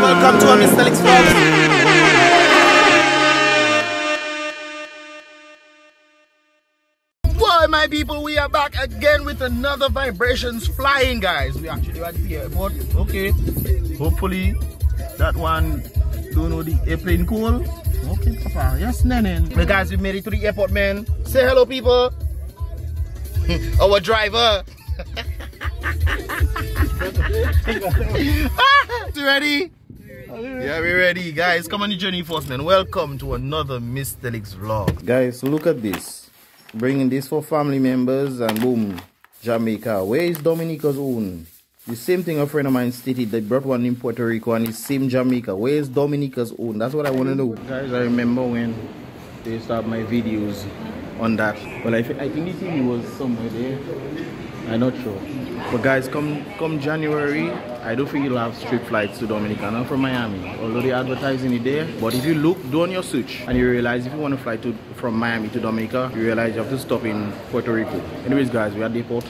Welcome to our Mystelics family. Boy, my people, we are back again with another Vibrations Flying, guys. We actually at the airport. Okay, hopefully that one don't know the airplane call. Okay, Papa. Yes, Nenen. But guys, we made it to the airport, man. Say hello, people. Our driver. You ready? Yeah, we're ready, guys. Come on the journey first, man. Welcome to another Mystelics vlog. Guys, look at this. Bringing this for family members and boom. Jamaica. Where is Dominica's own? The same thing a friend of mine stated. They brought one in Puerto Rico and it's same Jamaica. Where is Dominica's own? That's what I want to know. Guys, I remember when they started my videos on that. Well, I think the TV was somewhere there. I'm not sure. But guys, come January, I don't think you'll have straight flights to Dominica, not from Miami. Although they're advertising it there. But if you look, do on your search, and you realize if you want to fly from Miami to Dominica, you realize you have to stop in Puerto Rico. Anyways, guys, we're at the airport,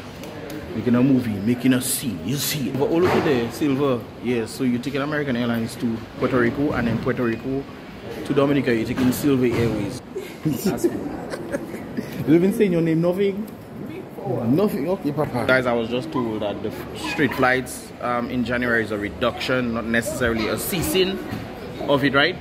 making a movie, making a scene, you see. But all over there, Silver. Yeah, so you take an American Airlines to Puerto Rico, and then Puerto Rico to Dominica, you're taking Silver Airways. That's cool. You've been saying your name, nothing? Nothing, okay, Papa. Guys, I was just told that the straight flights in January is a reduction, not necessarily a ceasing of it, right?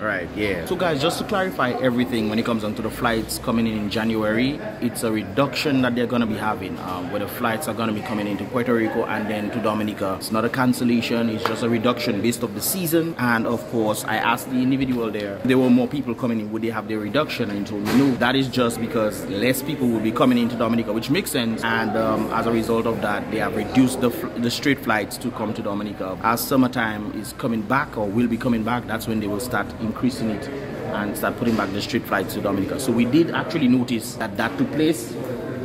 Right, yeah. So guys, just to clarify everything when it comes onto the flights coming in January, it's a reduction that they're going to be having where the flights are going to be coming into Puerto Rico and then to Dominica. It's not a cancellation, it's just a reduction based off the season. And of course, I asked the individual there, there were more people coming in, would they have their reduction? And he told me, no, that is just because less people will be coming into Dominica, which makes sense. And as a result of that, they have reduced the straight flights to come to Dominica. As summertime is coming back or will be coming back, that's when they will start increasing it and start putting back the straight flights to Dominica. So we did actually notice that that took place,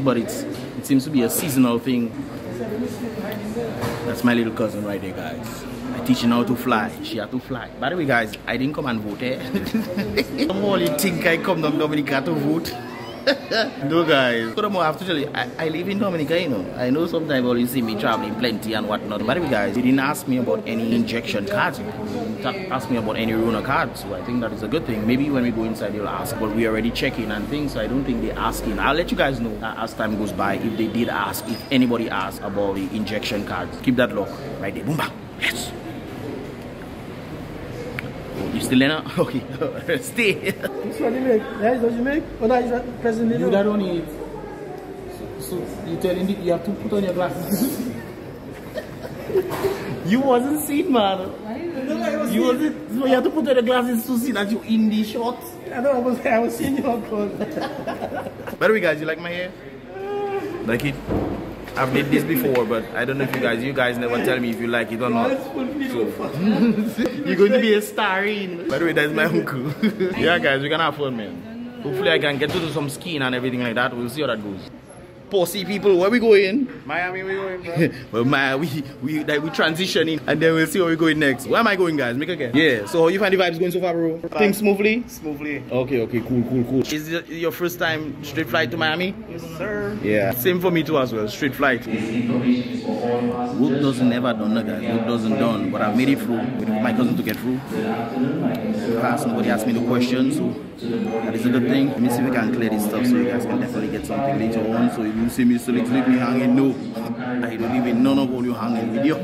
but it seems to be a seasonal thing. That's my little cousin right there, guys. I teach her how to fly. She had to fly. By the way, guys, I didn't come and vote, eh? Somehow you think I come to Dominica to vote? No, guys. Furthermore, I have to tell you, I live in Dominica, you know. I know sometimes you always see me traveling plenty and whatnot. By the way, guys, they didn't ask me about any injection cards. Ask me about any Rona card, so I think that is a good thing. Maybe when we go inside they'll ask, but we already check in and things, so I don't think they're asking. I'll let you guys know as time goes by if they did ask, if anybody asked about the injection cards. Keep that lock right there. Boomba. Yes. Oh, you still there? Okay. Stay. Which one you make? Yes, what you make? Oh, that is present. You that only. So you telling me you have to put on your glasses. You wasn't seen, man. You wasn't. So you have to put on the glasses to see that you in the shorts. I know. I was seeing your clothes. By the way, guys, you like my hair? Like it? I've did this before, but I don't know if you guys never tell me if you like it or not. So. You're going to be a star in. By the way, that's my uncle. Yeah, guys, we're gonna have fun, man. Hopefully, I can get to do some skiing and everything like that. We'll see how that goes. Posse people, where we going? Miami, we going, bro. Well, we transitioning and then we'll see where we going next. Where am I going, guys? Make a guess. Yeah. So how you find the vibes going so far, bro? Things smoothly? Smoothly. Okay. Cool. Is this your first time straight flight to Miami? Yes, sir. Yeah. Same for me too as well. Straight flight. Work doesn't ever done, guys. Work doesn't done, but I made it through. With my cousin to get through. Nobody asked me the question, so that is a good thing. Let me see if we can clear this stuff so you guys can definitely get something later on. So you see me still leave me hanging. No, I don't even none of all you hanging with you.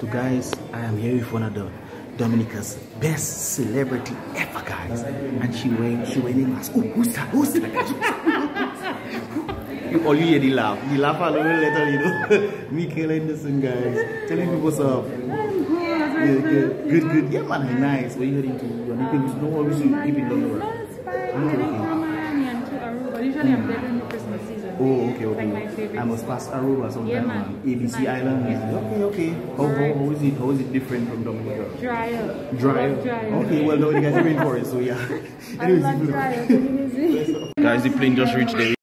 So guys, I am here with one of the Dominica's best celebrity ever, guys. And she wearing a mask. Oh, who's that? Who's that? All you hear the laugh. The laugh a little later, you know. Michael Anderson, guys. Telling people what's up. Good. Yeah, man, nice. What are you heading to? You don't always even done the work. I'm heading from Miami and to Aruba. Usually I'm there in the Christmas season. Oh, okay. Like my favorite. I must pass Aruba sometime. Yeah, man. ABC Island. Yeah. Okay. How is it different from Dominica? Dry up. Okay, well, Dominica is even for it, so yeah. I love dry up in New Zealand. Guys, the plane just reached there.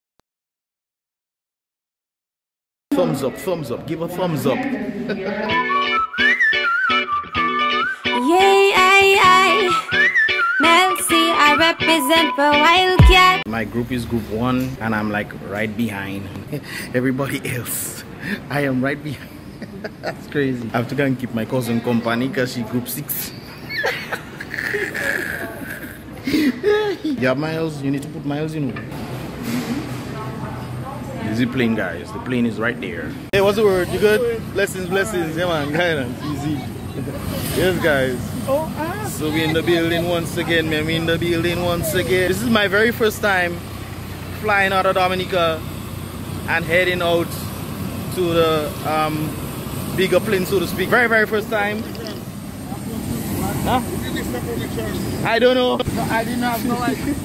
Thumbs up. Give a thumbs up. Represent for Wildcat. My group is group 1 and I'm like right behind everybody else. I am right behind. That's crazy. I have to go and keep my cousin company because she's group 6. You have miles, you need to put miles in. Easy plane, guys. The plane is right there. Hey, what's the word? You good? Blessings, blessings. Yeah, man. Guidance. Easy. Yes, guys. So we in the building once again, man. We in the building once again. This is my very first time flying out of Dominica and heading out to the bigger plane, so to speak. Very first time. Huh? I don't know. No, I didn't have no idea.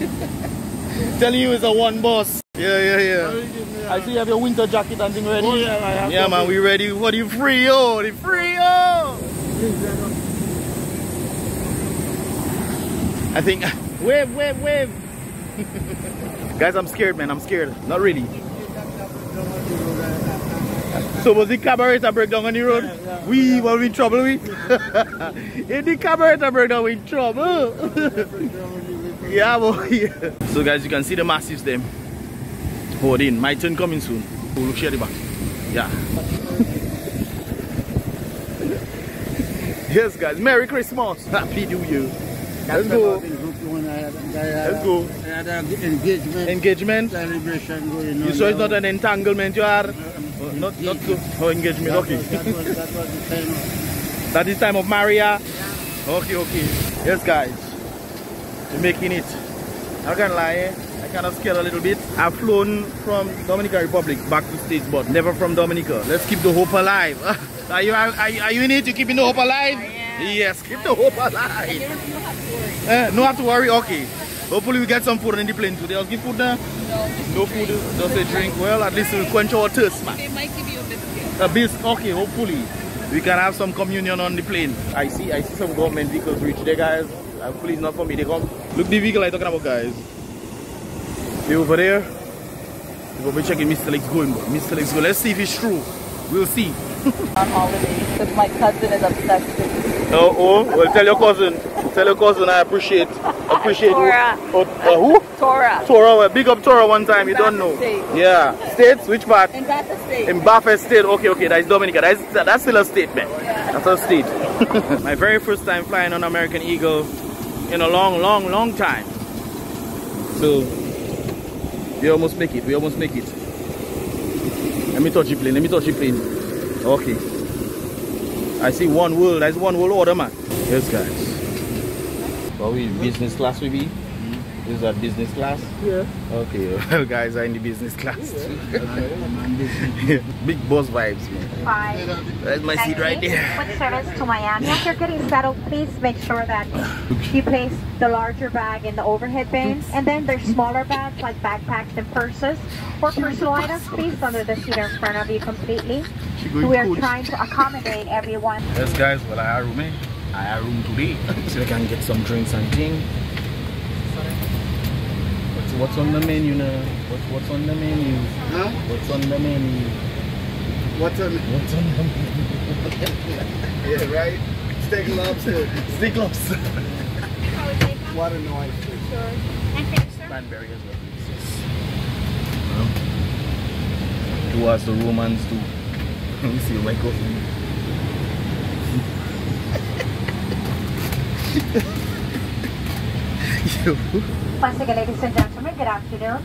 Telling you it's a one boss. Yeah. I see you have your winter jacket and thing ready. Oh, yeah, I have. Yeah, man, we ready. What are you free? Oh, the free. Oh. I think wave guys, I'm scared, man. I'm scared. Not really. So was the carburetor break down on the road? Yeah. Were we in trouble with? If the carburetor break down, we in trouble. Yeah, boy. Yeah. So guys, you can see the massives them. Hold in. My turn coming soon. Oh, look, share the back. Yeah. Yes, guys. Merry Christmas. Happy New Year. Let's go. Engagement. Celebration going on. You saw it's not an entanglement. You are not so. Oh, engagement. Okay. That was the time. That is time of Maria. Yeah. Okay. Yes, guys. We're making it. I can't lie. I kind of scared a little bit. I've flown from Dominican Republic back to States, but never from Dominica. Let's keep the hope alive. Are you in it? You keeping the hope alive? Yes, keep the hope alive. You don't have to worry. No have to worry, okay. Hopefully we get some food in the plane today. I'll give food now. No food, just a drink. Well, at least we'll quench our thirst, man. They might give you a biscuit. A biscuit, okay, hopefully. We can have some communion on the plane. I see some government vehicles reach there, guys. Hopefully it's not for me, they come. Look the vehicle I'm talking about, guys. They over there. We'll be checking Mystelics going, bro. Mystelics go. Let's see if it's true. We'll see. On holiday, because my cousin is obsessed with me. Well, tell your cousin. Tell your cousin I appreciate Torah. Who? Torah. Torah. Well, big up Torah one time. You don't know. State. Yeah. States? Which part? In Baffa State. In Baffa State. Okay. That's Dominica. That's still a state, man. Yeah. That's a state. My very first time flying on American Eagle in a long time. So we almost make it. Let me touch the plane. Okay. I see one world. That's one world order, man. Yes, guys. Well, we business class with you. Is that business class? Yeah. Okay. Well, guys, I'm in the business class. Yeah. Big boss vibes, man. Hi. That's my seat right there. Quick service to Miami. Once you're getting settled, please make sure that you place the larger bag in the overhead bins, and then there's smaller bags like backpacks and purses or personal items placed under the seat in front of you completely. We are trying to accommodate everyone. Yes, guys. Well, I have room, eh? I have room today, so we can get some drinks and things. What's on the menu now? What's on the menu? Huh? What's on the menu? What's on the menu? Yeah, right? Steak lobster. Steak lobster. Water noise. Sure. And fish, sir? Cranberry as well, please. To us, the Romans too. Let me see my coffee. Yo. Once again, ladies and gentlemen, good afternoon.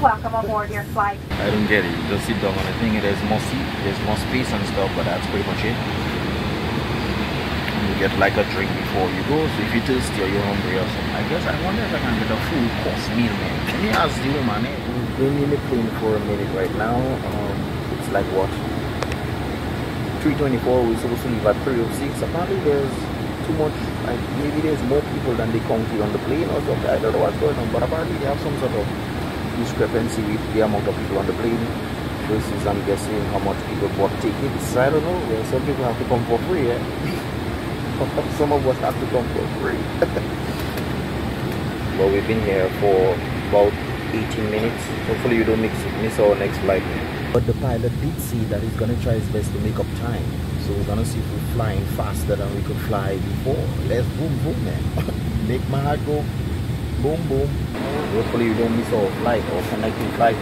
Welcome aboard your flight. I don't get it. You just sit down on the thing. There's more seat, there's more space and stuff, but that's pretty much it. And you get like a drink before you go, so if you're thirsty or you're hungry or something. I guess I wonder if I can get a full course meal, man. Let me ask the woman, eh? We've been in the plane for a minute right now. It's like what? 3:24. We're supposed to leave at 3:06. Apparently there's too much, like maybe there's more people than they counted on the plane or something. I don't know what's going on, but apparently they have some sort of discrepancy with the amount of people on the plane versus, I'm guessing, how much people bought tickets. I don't know. Yeah, some people have to come for free, yeah? Some of us have to come for free. Well, we've been here for about 18 minutes. Hopefully you don't miss our next flight. But the pilot did say that he's going to try his best to make up time. So we're gonna see if we're flying faster than we could fly before. Let's boom boom, man. Make my heart go boom boom. Hopefully you don't miss our flight or connecting flight.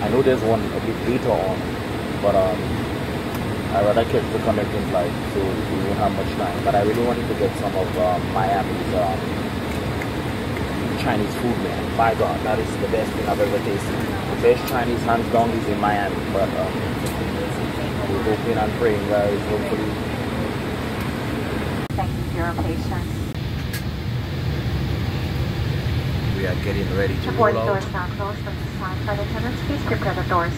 I know there's one a bit later on, but I rather kept the connecting flight, so we won't have much time. But I really wanted to get some of Miami's Chinese food, man. My God, that is the best thing I've ever tasted. The best Chinese hands down is in Miami, but we're hoping and praying, guys. Hopefully. Thank you for your patience. We are getting ready to roll out. The boarding doors now closed, but this time flight attendants, please prepare the doors.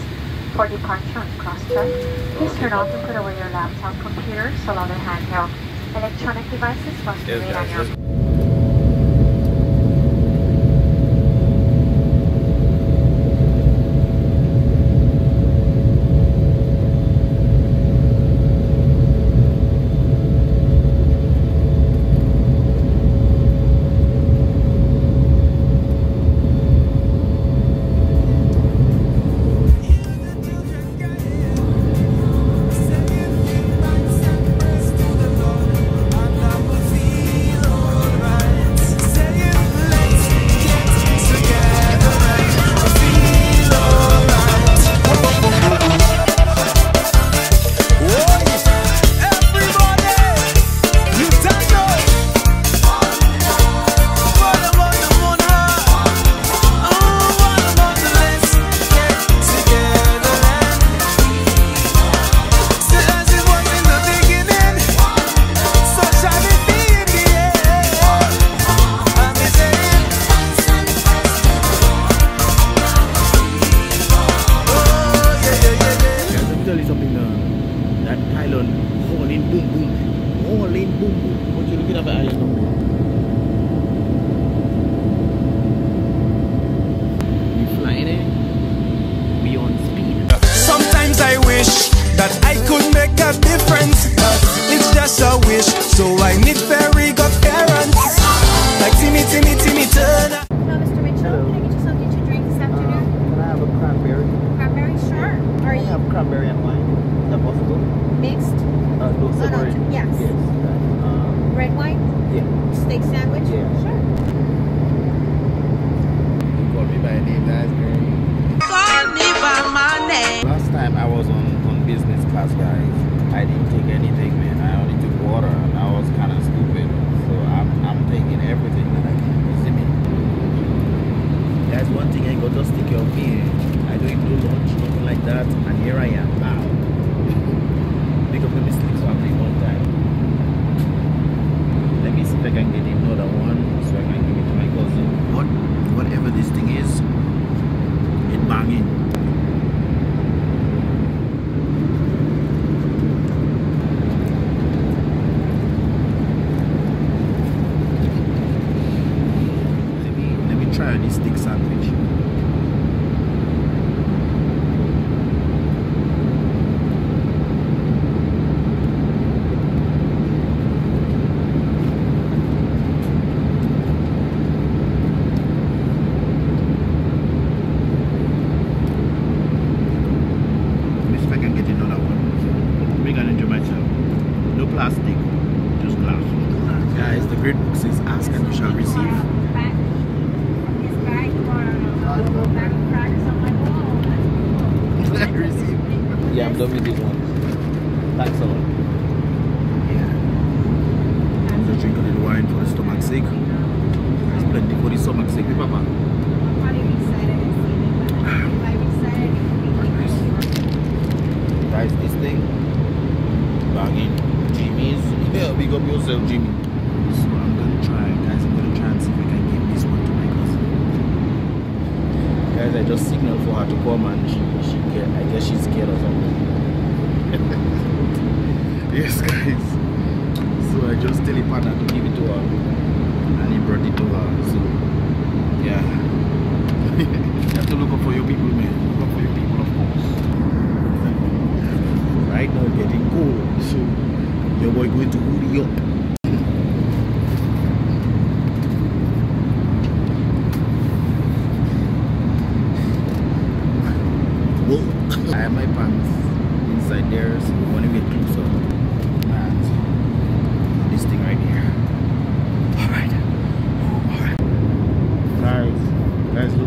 For departure and cross-check, please turn off and put away your laptop, computer, cellular handheld. Electronic devices must be laid on your...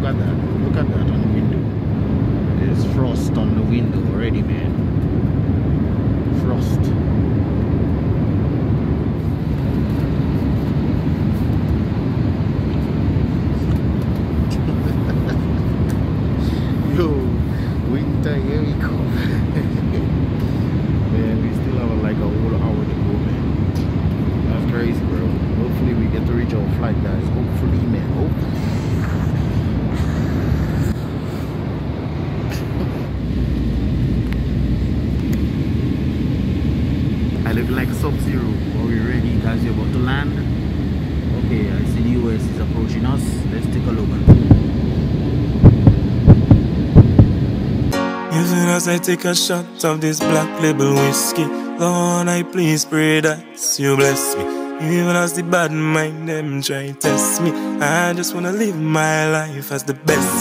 Look at that on the window. This as I take a shot of this black label whiskey. Lord, I please pray that you bless me. Even as the bad mind them try test me, I just wanna live my life as the best.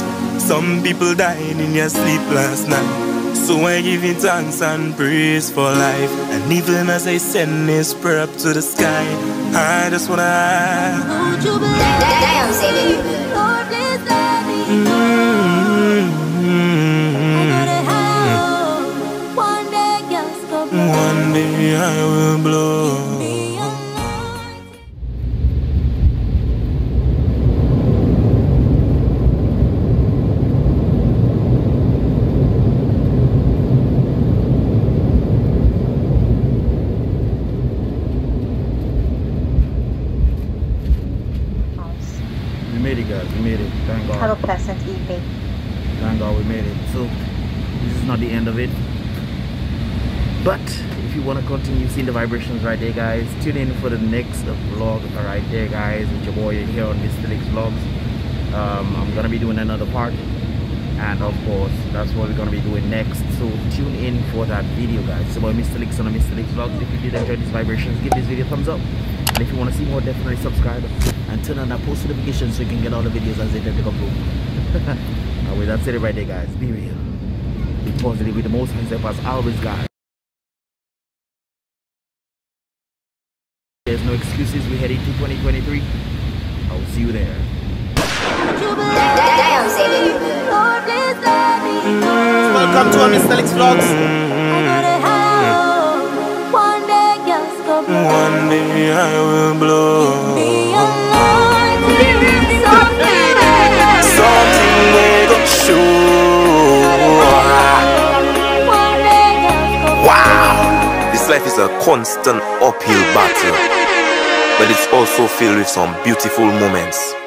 Some people died in their sleep last night, so I give you thanks and praise for life. And even as I send this prayer up to the sky, I just wanna ask, Lord, please let me one day just go blow. One day I will blow. Have a pleasant evening. Thank God we made it. So this is not the end of it, but if you want to continue seeing the vibrations right there, guys, tune in for the next vlog right there, guys. With your boy here on Mystelics Vlogs. I'm gonna be doing another part, and of course that's what we're gonna be doing next, so tune in for that video, guys. It's about Mystelics on the Mystelics Vlogs. If you did enjoy these vibrations, give this video a thumbs up, and if you want to see more, definitely subscribe and turn on that post notification so you can get all the videos as they come through. Anyway, that's it right there, guys. Be real, be positive, with the most hands up as always, guys. There's no excuses. We're heading to 2023. I will see you there. Welcome to our Mystelics Vlogs. One day I will blow. Wow, this life is a constant uphill battle, but it's also filled with some beautiful moments.